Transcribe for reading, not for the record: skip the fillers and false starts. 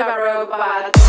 about robots.